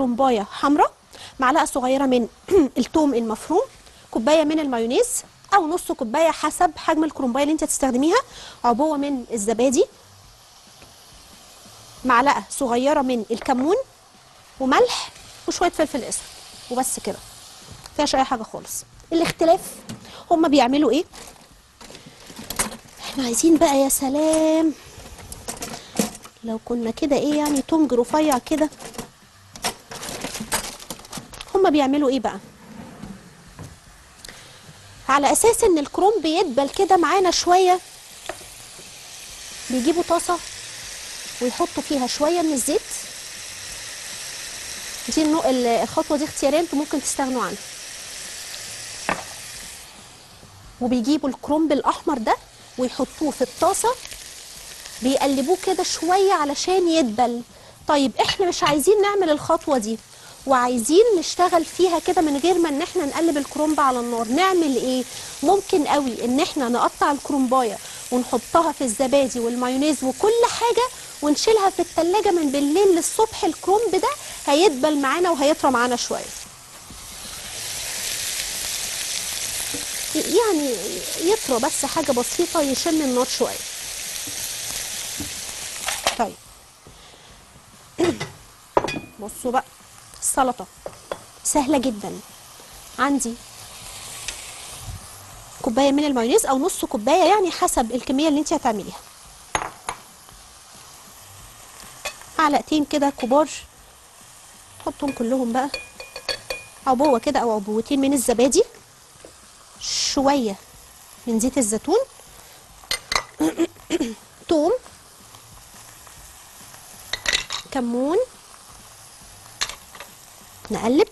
رمبايه حمراء، معلقه صغيره من الثوم المفروم، كوبايه من المايونيز او نص كوبايه حسب حجم الكرومبايه اللي انت هتستخدميها، عبوه من الزبادي، معلقه صغيره من الكمون وملح وشويه فلفل اسود وبس كده، مفيهاش اي حاجه خالص. الاختلاف هما بيعملوا ايه؟ احنا عايزين بقى يا سلام لو كنا كده ايه يعني تونج رفيع كده. هما بيعملوا ايه بقى؟ على اساس ان الكروم بيدبل كده معانا شويه، بيجيبوا طاسه ويحطوا فيها شويه من الزيت. دي الخطوه دي اختياريه، انتوا ممكن تستغنوا عنها. وبيجيبوا الكرومب الاحمر ده ويحطوه في الطاسه، بيقلبوه كده شويه علشان يدبل. طيب احنا مش عايزين نعمل الخطوه دي وعايزين نشتغل فيها كده من غير ما ان احنا نقلب الكرومبه على النار، نعمل ايه؟ ممكن قوي ان احنا نقطع الكرومبايه ونحطها في الزبادي والمايونيز وكل حاجه ونشيلها في التلاجة من بالليل للصبح. الكرومب ده هيدبل معانا وهيطرى معانا شويه، يعني يطرى بس حاجه بسيطه يشم النار شويه. طيب بصوا بقى السلطه سهله جدا. عندي كوبايه من المايونيز او نص كوبايه يعني حسب الكميه اللي انت هتعمليها، معلقتين كده كبار حطهم كلهم بقى، عبوه كده او عبوتين من الزبادي، شويه من زيت الزيتون، ثوم، كمون، نقلب.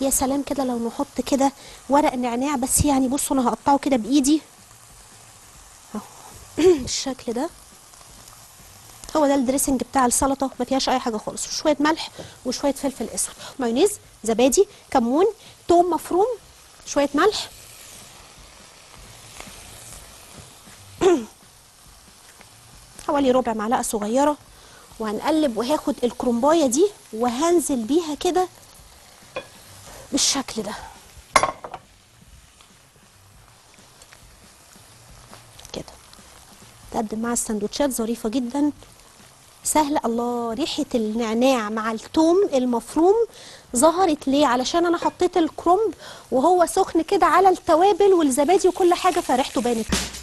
يا سلام كده لو نحط كده ورق نعناع، بس يعني بصوا انا هقطعه كده بايدي اهو بالشكل ده، هو ده الدريسنج بتاع السلطه، ما فيهاش اي حاجه خالص، وشويه ملح وشويه فلفل اسود، مايونيز، زبادي، كمون، ثوم مفروم، شويه ملح. حوالي ربع معلقه صغيره، وهنقلب وهاخد الكرومبايه دي وهنزل بيها كده بالشكل ده كده. تقدم مع السندوتشات، ظريفه جدا سهله. الله، ريحه النعناع مع الثوم المفروم ظهرت ليه؟ علشان انا حطيت الكرومب وهو سخن كده على التوابل والزبادي وكل حاجه، فريحته بانت.